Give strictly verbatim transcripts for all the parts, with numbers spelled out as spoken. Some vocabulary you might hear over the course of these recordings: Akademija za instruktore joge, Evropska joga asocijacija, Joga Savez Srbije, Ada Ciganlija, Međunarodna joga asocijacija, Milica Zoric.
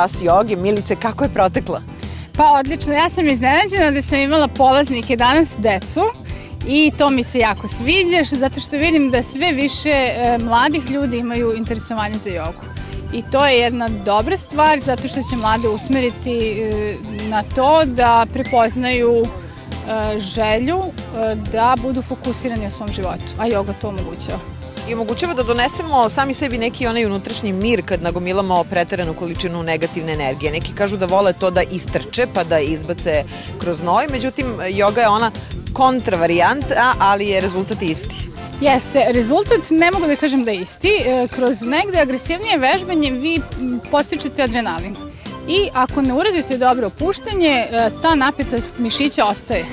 Čas joge. Milice, kako je protekla? Pa odlično, ja sam iznenađena da sam imala polaznike danas, decu, i to mi se jako sviđa, zato što vidim da sve više mladih ljudi imaju interesovanje za jogu. I to je jedna dobra stvar, zato što će mlade usmeriti na to da prepoznaju želju da budu fokusirani u svom životu, a joga to omogućava. I omogućava da donesemo sami sebi neki onaj unutrašnji mir kad nagomilamo preteranu količinu negativne energije. Neki kažu da vole to da istrče pa da izbace kroz noj, međutim joga je ona kontra varijanta, ali je rezultat isti. Jeste, rezultat ne mogu da kažem da je isti. Kroz negde agresivnije vežbanje vi podstičete adrenalin. I ako ne uradite dobro opuštanje, ta napetost mišića ostaje.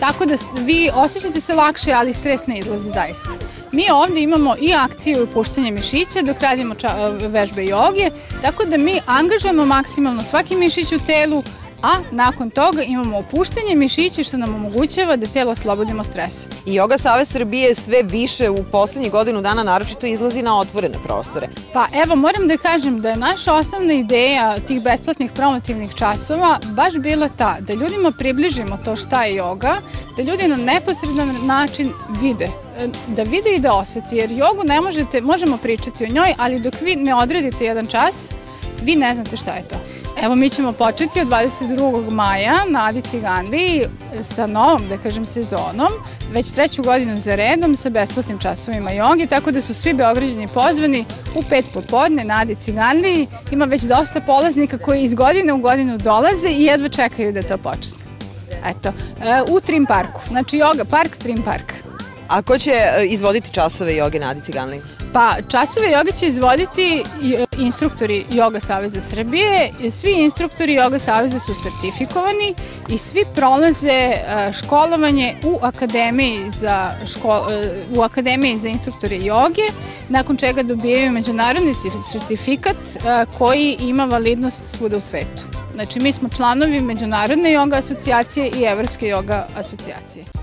Tako da vi osjećate se lakše, ali stres ne izlazi zaista. Mi ovde imamo i akciju opuštanja mišića dok radimo vežbe joge, tako da mi angažujemo maksimalno svaki mišić u telu, a nakon toga imamo opuštanje mišića što nam omogućava da telo oslobodimo stresa. I Joga Savez Srbije sve više u poslednjih godinu dana naročito izlazi na otvorene prostore. Pa evo, moram da kažem da je naša osnovna ideja tih besplatnih promotivnih časova baš bila ta da ljudima približimo to šta je joga, da ljudi na neposredan način vide. Da vide i da osete, jer jogu ne možete, možemo pričati o njoj, ali dok vi ne odredite jedan čas, vi ne znate šta je to. Evo, mi ćemo početi od dvadeset drugog maja na Adi Ciganliji sa novom, da kažem, sezonom, već treću godinu za redom sa besplatnim časovima joge, tako da su svi Beograđani pozvani u pet popodne na Adi Ciganliji. Ima već dosta polaznika koji iz godine u godinu dolaze i jedva čekaju da to počne. Eto, u Trim parku, znači Joga park, Trim park. A ko će izvoditi časove joge na Adi Ciganliji? Pa časove joge će izvoditi instruktori Joga Saveza Srbije. Svi instruktori Joga Saveza su sertifikovani i svi prolaze školovanje u Akademiji za, ško, u Akademiji za instruktore joge, nakon čega dobijaju međunarodni sertifikat koji ima validnost svuda u svetu. Znači, mi smo članovi Međunarodne joga asocijacije i Evropske joga asocijacije.